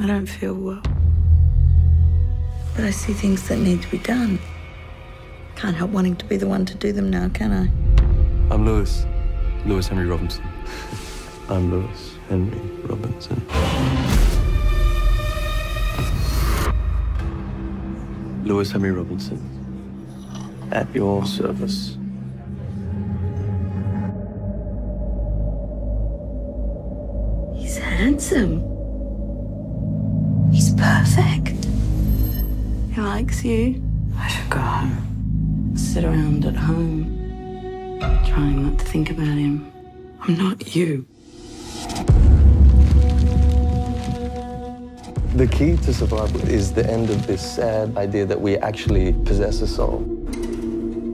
I don't feel well. But I see things that need to be done. Can't help wanting to be the one to do them now, can I? I'm Lewis. Lewis Henry Robinson. I'm Lewis Henry Robinson. Lewis Henry Robinson. At your service. He's handsome. He's perfect. He likes you. I should go home. Sit around at home, trying not to think about him. I'm not you. The key to survival is the end of this sad idea that we actually possess a soul.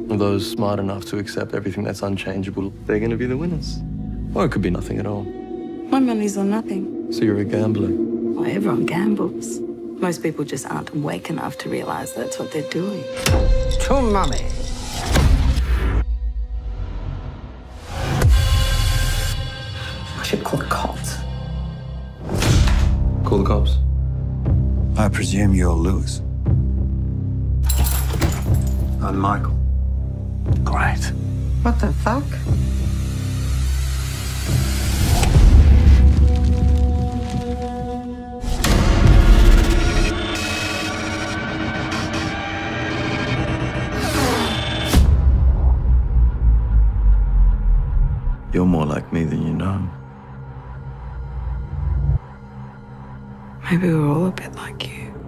Those smart enough to accept everything that's unchangeable, they're going to be the winners. Or it could be nothing at all. My money's on nothing. So you're a gambler? Well, everyone gambles. Most people just aren't awake enough to realise that's what they're doing. To mummy. I should call the cops. Call the cops? I presume you're Lewis. I'm Michael. Great. What the fuck? You're more like me than you know. Maybe we're all a bit like you.